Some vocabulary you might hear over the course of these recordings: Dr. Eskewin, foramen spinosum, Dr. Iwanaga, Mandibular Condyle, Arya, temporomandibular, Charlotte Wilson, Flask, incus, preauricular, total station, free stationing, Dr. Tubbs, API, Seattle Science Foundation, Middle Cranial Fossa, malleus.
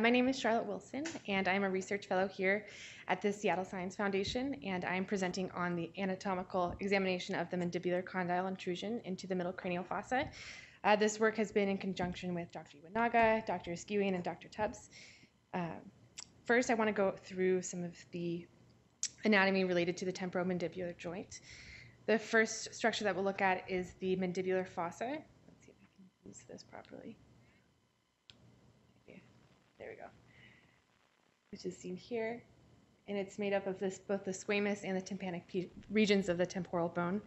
My name is Charlotte Wilson, and I'm a research fellow here at the Seattle Science Foundation, and I'm presenting on the anatomical examination of the mandibular condyle intrusion into the middle cranial fossa. This work has been in conjunction with Dr. Iwanaga, Dr. Eskewin, and Dr. Tubbs. First, I want to go through some of the anatomy related to the temporomandibular joint. The first structure that we'll look at is the mandibular fossa. Let's see if I can use this properly. There we go, which is seen here, and it's made up of this both the squamous and the tympanic regions of the temporal bone.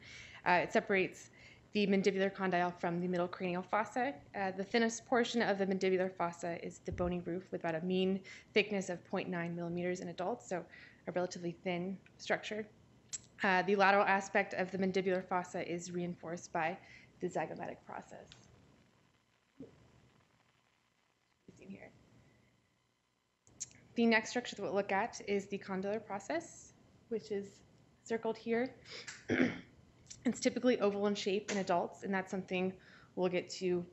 It separates the mandibular condyle from the middle cranial fossa. The thinnest portion of the mandibular fossa is the bony roof, with about a mean thickness of 0.9 millimeters in adults, so a relatively thin structure. The lateral aspect of the mandibular fossa is reinforced by the zygomatic process. The next structure that we'll look at is the condylar process, which is circled here. It's typically oval in shape in adults, and that's something we'll get to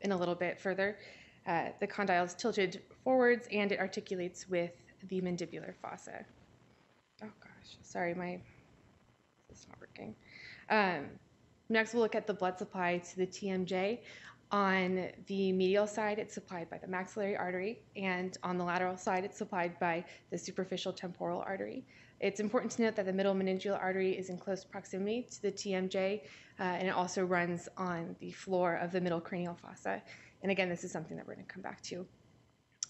in a little bit further. The condyle is tilted forwards, and it articulates with the mandibular fossa. Oh gosh, sorry, it's not working. Next, we'll look at the blood supply to the TMJ. On the medial side, it's supplied by the maxillary artery, and on the lateral side, it's supplied by the superficial temporal artery. It's important to note that the middle meningeal artery is in close proximity to the TMJ, and it also runs on the floor of the middle cranial fossa. And again, this is something that we're going to come back to.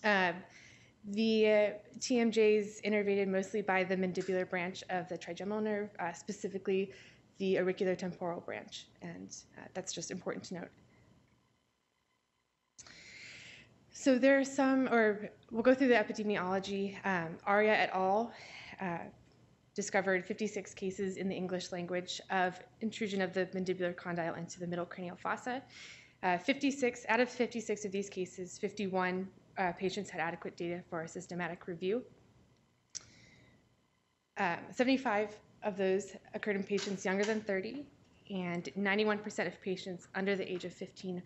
The TMJ is innervated mostly by the mandibular branch of the trigeminal nerve, specifically the auriculotemporal branch, and that's just important to note. So there are some, or we'll go through the epidemiology. Arya et al. Discovered 56 cases in the English language of intrusion of the mandibular condyle into the middle cranial fossa. 56 out of 56 of these cases, 51 patients had adequate data for a systematic review. 75 of those occurred in patients younger than 30, and 91% of patients under the age of 15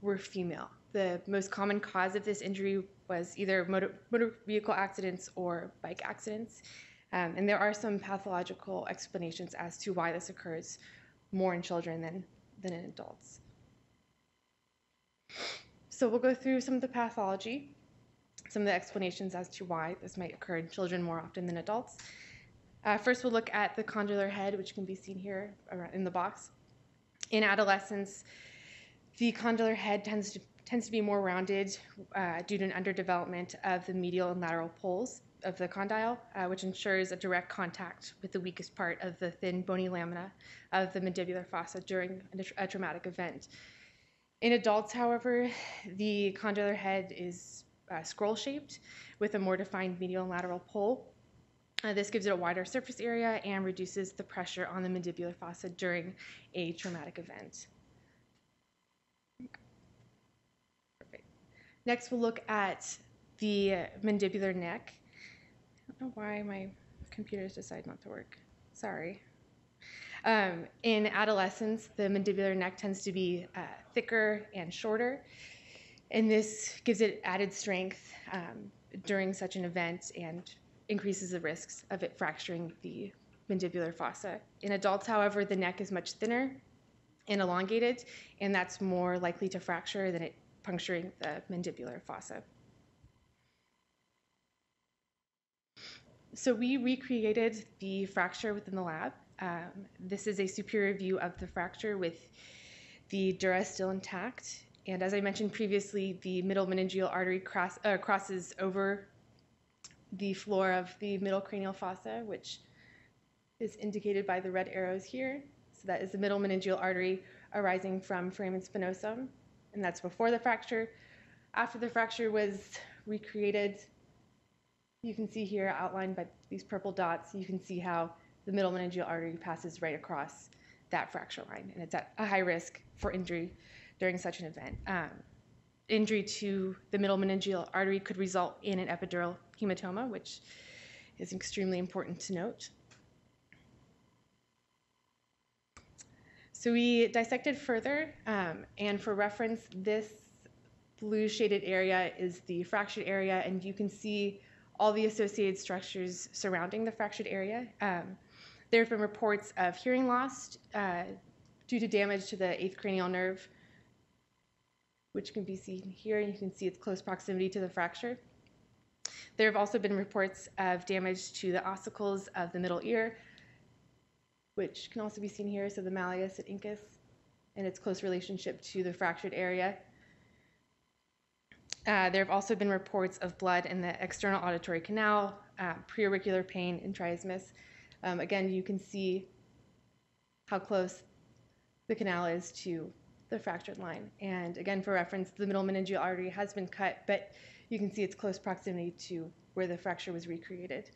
were female. The most common cause of this injury was either motor vehicle accidents or bike accidents. And there are some pathological explanations as to why this occurs more in children than in adults. So we'll go through some of the pathology, some of the explanations as to why this might occur in children more often than adults. First, we'll look at the condylar head, which can be seen here in the box. In adolescence, the condylar head tends to be more rounded due to an underdevelopment of the medial and lateral poles of the condyle, which ensures a direct contact with the weakest part of the thin bony lamina of the mandibular fossa during a traumatic event. In adults, however, the condylar head is scroll-shaped with a more defined medial and lateral pole. This gives it a wider surface area and reduces the pressure on the mandibular fossa during a traumatic event. Next, we'll look at the mandibular neck. I don't know why my computers decide not to work. Sorry. In adolescence, the mandibular neck tends to be thicker and shorter, and this gives it added strength during such an event and increases the risks of it fracturing the mandibular fossa. In adults, however, the neck is much thinner and elongated, and that's more likely to fracture than it puncturing the mandibular fossa. So we recreated the fracture within the lab. This is a superior view of the fracture with the dura still intact. And as I mentioned previously, the middle meningeal artery crosses over the floor of the middle cranial fossa, which is indicated by the red arrows here. So that is the middle meningeal artery arising from foramen spinosum. And that's before the fracture. After the fracture was recreated, you can see here outlined by these purple dots, you can see how the middle meningeal artery passes right across that fracture line, and it's at a high risk for injury during such an event. Injury to the middle meningeal artery could result in an epidural hematoma, which is extremely important to note. So we dissected further, and for reference, this blue shaded area is the fractured area, and you can see all the associated structures surrounding the fractured area. There have been reports of hearing loss due to damage to the eighth cranial nerve, which can be seen here, and you can see its close proximity to the fracture. There have also been reports of damage to the ossicles of the middle ear, which can also be seen here, so the malleus and incus, and its close relationship to the fractured area. There have also been reports of blood in the external auditory canal, preauricular pain, and triasmus. Again, you can see how close the canal is to the fractured line. And again, for reference, the middle meningeal artery has been cut, but you can see its close proximity to where the fracture was recreated.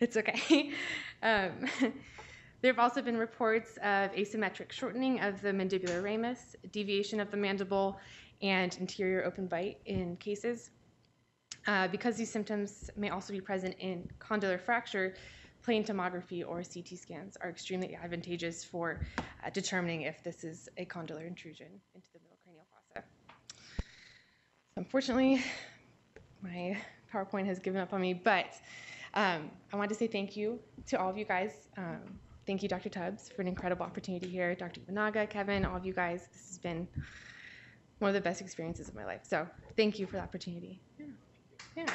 It's okay. There have also been reports of asymmetric shortening of the mandibular ramus, deviation of the mandible, and anterior open bite in cases. Because these symptoms may also be present in condylar fracture, plain tomography or CT scans are extremely advantageous for determining if this is a condylar intrusion into the middle cranial fossa. Unfortunately, my PowerPoint has given up on me, but I wanted to say thank you to all of you guys. Thank you, Dr. Tubbs, for an incredible opportunity here. Dr. Iwanaga, Kevin, all of you guys. This has been one of the best experiences of my life. So thank you for the opportunity. Yeah.